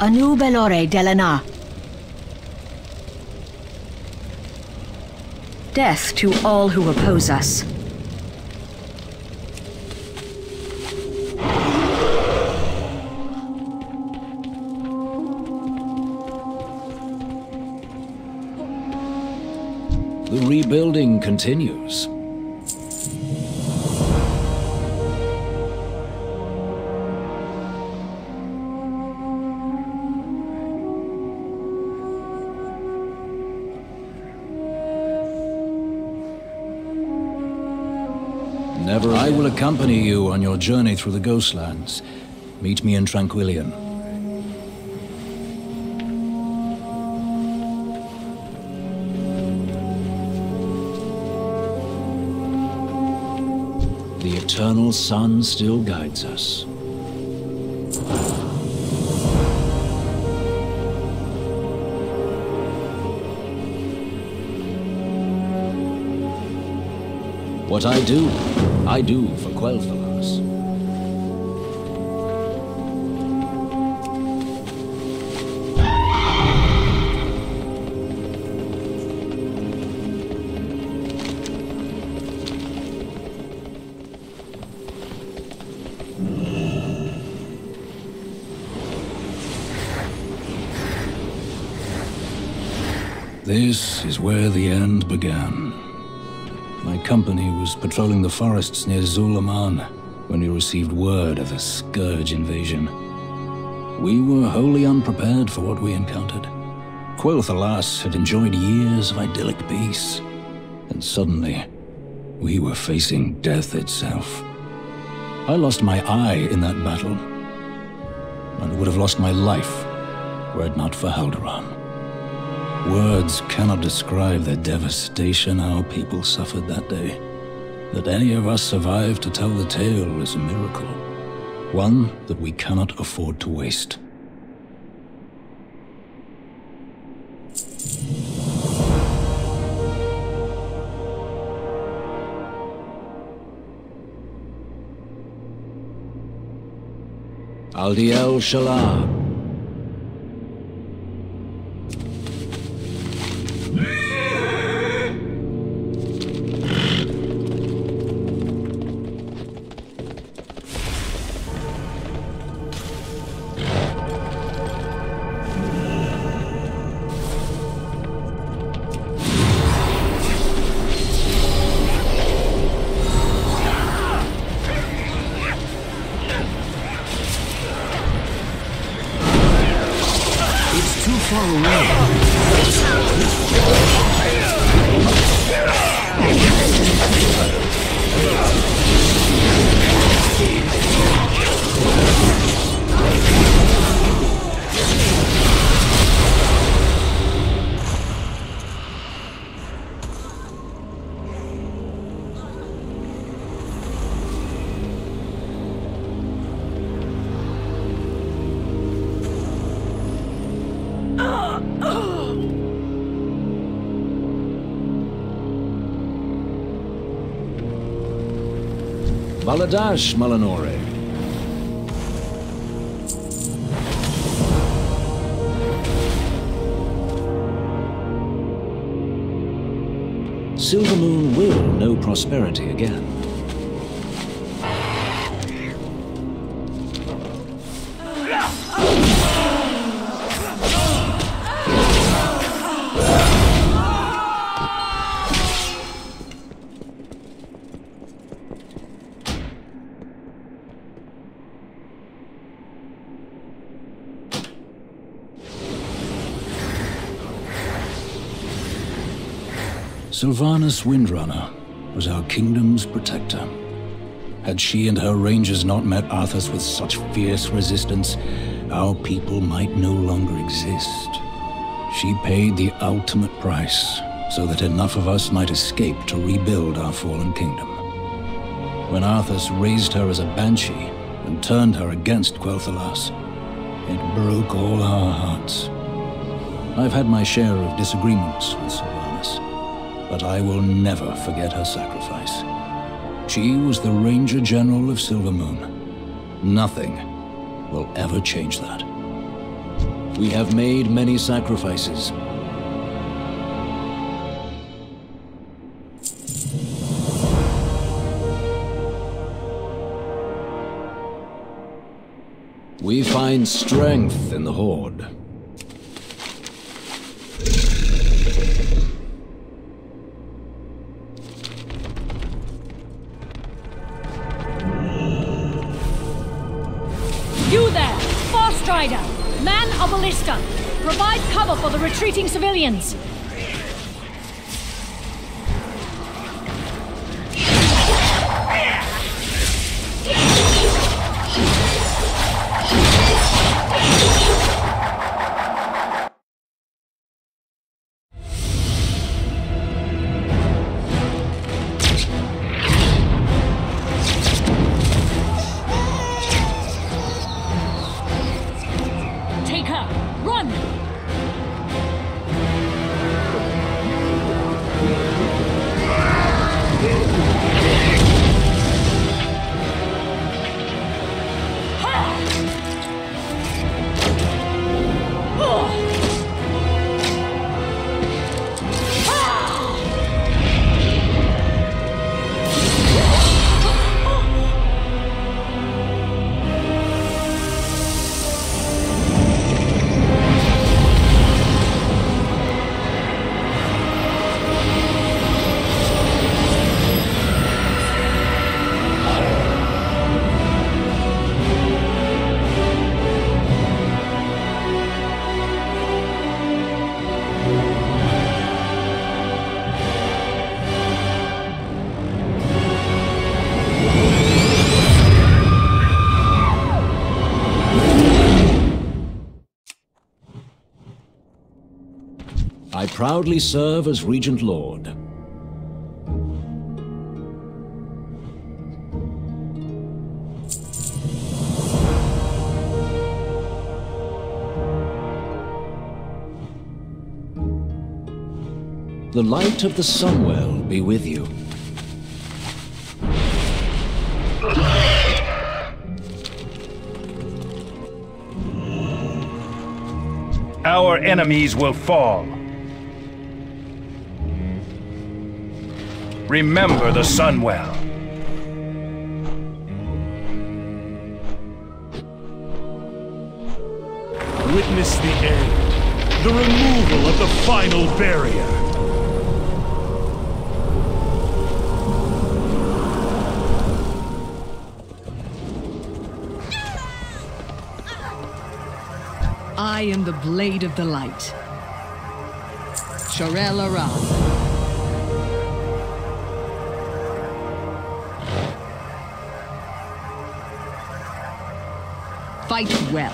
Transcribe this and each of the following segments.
Anubelore Delana. Death to all who oppose us. The rebuilding continues. I will accompany you on your journey through the Ghostlands. Meet me in Tranquillien. The eternal sun still guides us. What I do for Quel'Thalas. This is where the end began. My company was patrolling the forests near Zul'Aman when we received word of the Scourge invasion. We were wholly unprepared for what we encountered. Quel'Thalas had enjoyed years of idyllic peace, and suddenly, we were facing death itself. I lost my eye in that battle, and would have lost my life were it not for Halderon. Words cannot describe the devastation our people suffered that day. That any of us survived to tell the tale is a miracle. One that we cannot afford to waste. Aldiel Shalab. Aladash, Malanore. Silvermoon will know prosperity again. Sylvanas Windrunner was our kingdom's protector. Had she and her rangers not met Arthas with such fierce resistance, our people might no longer exist. She paid the ultimate price, so that enough of us might escape to rebuild our fallen kingdom. When Arthas raised her as a banshee and turned her against Quel'Thalas, it broke all our hearts. I've had my share of disagreements with Sylvanas, but I will never forget her sacrifice. She was the Ranger General of Silvermoon. Nothing will ever change that. We have made many sacrifices. We find strength in the Horde. You there, Fast Rider, man a ballista. Provide cover for the retreating civilians. I proudly serve as Regent Lord. The light of the Sunwell be with you. Our enemies will fall. Remember the Sunwell. Witness the end, the removal of the final barrier. I am the Blade of the Light. Shorel Arad. Fight well.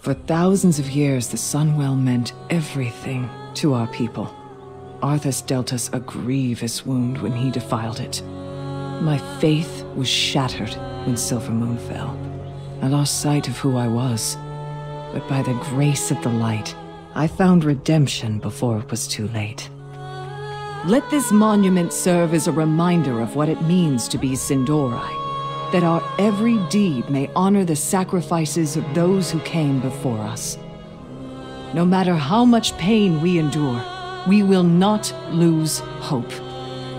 For thousands of years, the Sunwell meant everything to our people. Arthas dealt us a grievous wound when he defiled it. My faith was shattered when Silvermoon fell. I lost sight of who I was. But by the grace of the light, I found redemption before it was too late. Let this monument serve as a reminder of what it means to be Sindorai, that our every deed may honor the sacrifices of those who came before us. No matter how much pain we endure, we will not lose hope.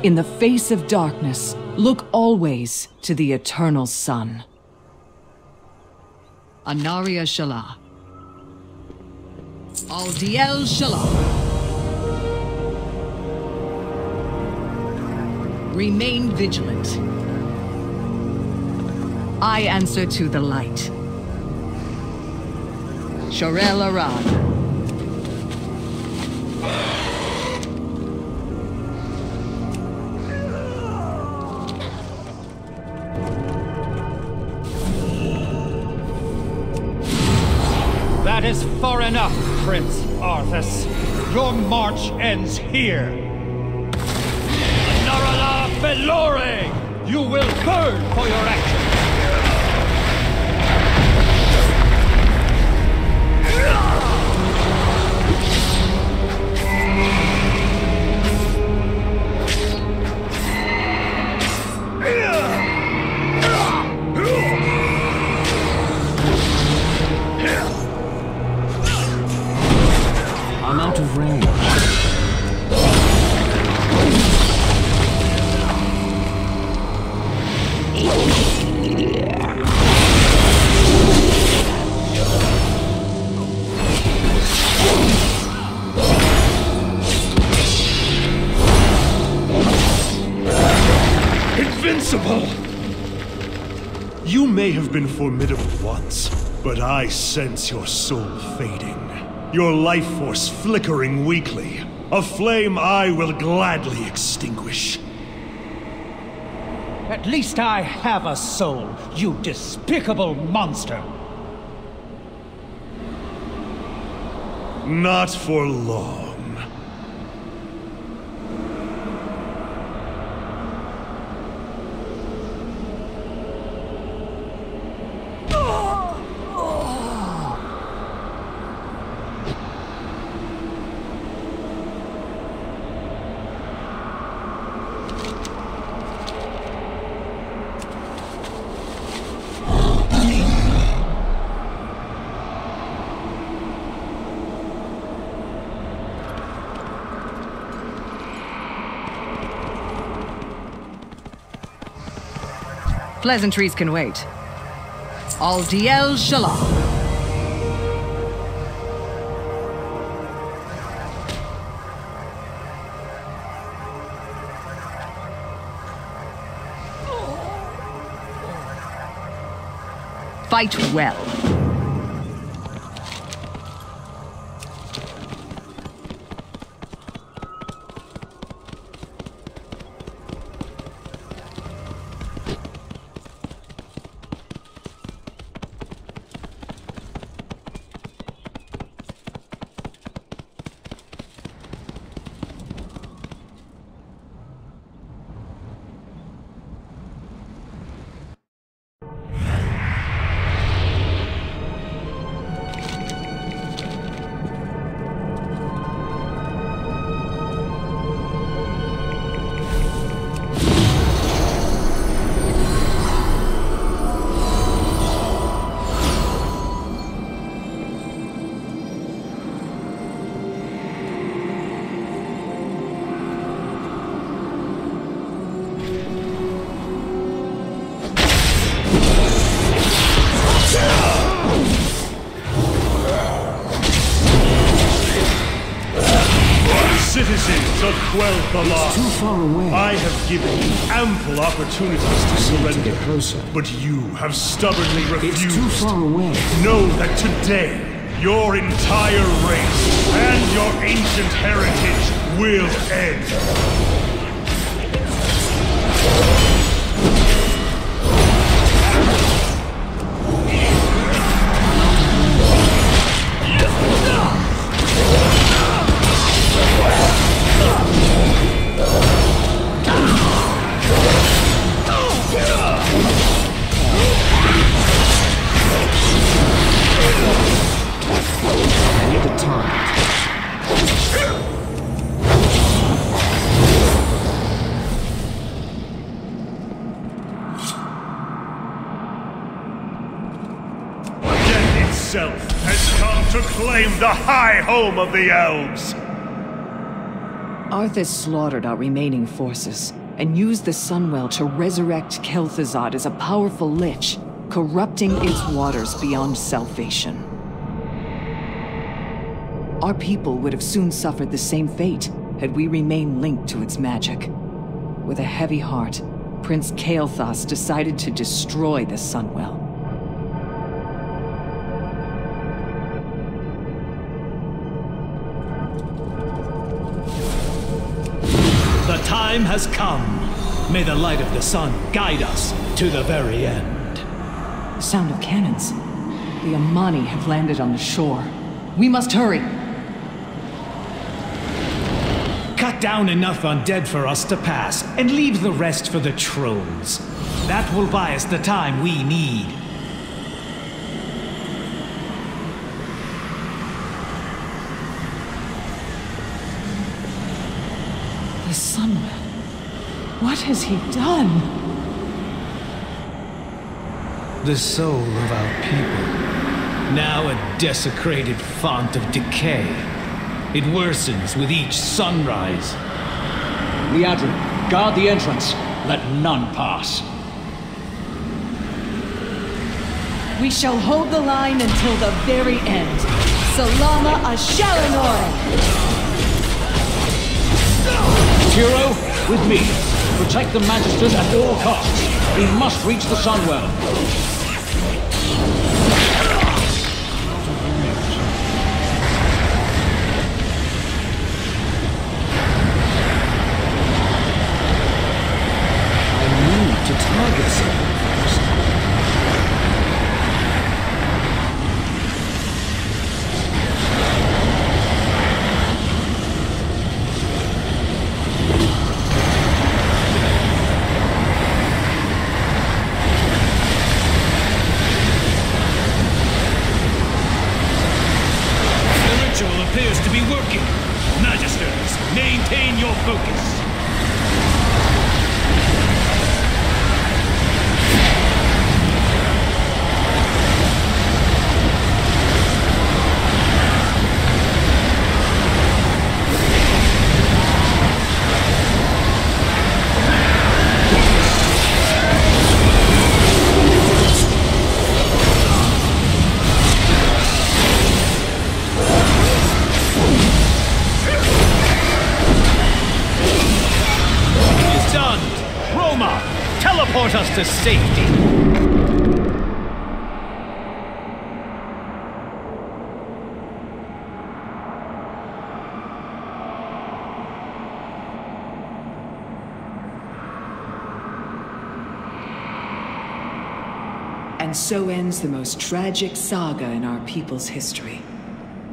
In the face of darkness, look always to the eternal sun. Anaria Shalah. Aldiel Shalab. Remain vigilant. I answer to the light. Shorel Arad. That is far enough. Prince Arthas, your march ends here. Narala Velore, you will burn for your actions. Invincible! You may have been formidable once, but I sense your soul fading. Your life force flickering weakly. A flame I will gladly extinguish. At least I have a soul, you despicable monster! Not for long. Pleasantries can wait. Aldiel Shalab. Fight well. Quel'Thalas, too far away. I have given you ample opportunities to surrender, to get closer. But you have stubbornly refused. It's too far away. Know that today, your entire race and your ancient heritage will end. The high home of the elves! Arthas slaughtered our remaining forces, and used the Sunwell to resurrect Kel'Thuzad as a powerful lich, corrupting its waters beyond salvation. Our people would have soon suffered the same fate, had we remained linked to its magic. With a heavy heart, Prince Kael'thas decided to destroy the Sunwell. The time has come. May the light of the sun guide us to the very end. Sound of cannons. The Amani have landed on the shore. We must hurry. Cut down enough undead for us to pass, and leave the rest for the trolls. That will buy us the time we need. The Sunwell. What has he done? The soul of our people, now a desecrated font of decay. It worsens with each sunrise. Liadrin, guard the entrance. Let none pass. We shall hold the line until the very end. Salama a Shalinor! No! Zero, with me. Protect the Magisters at all costs. We must reach the Sunwell. I need to target someone. To safety. And so ends the most tragic saga in our people's history.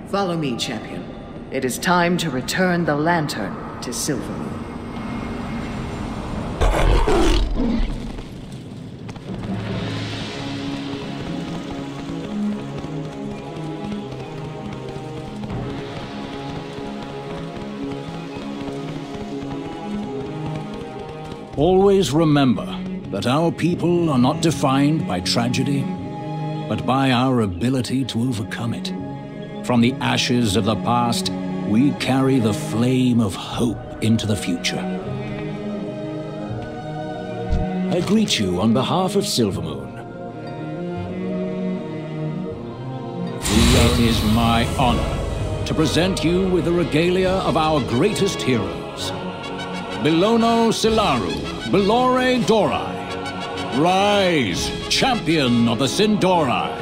Follow me, champion. It is time to return the lantern to Silvermoon. Always remember that our people are not defined by tragedy, but by our ability to overcome it. From the ashes of the past, we carry the flame of hope into the future. I greet you on behalf of Silvermoon. It is my honor to present you with the regalia of our greatest heroes. Bilono Silaru, Bilore Dorai. Rise, champion of the Sindorai.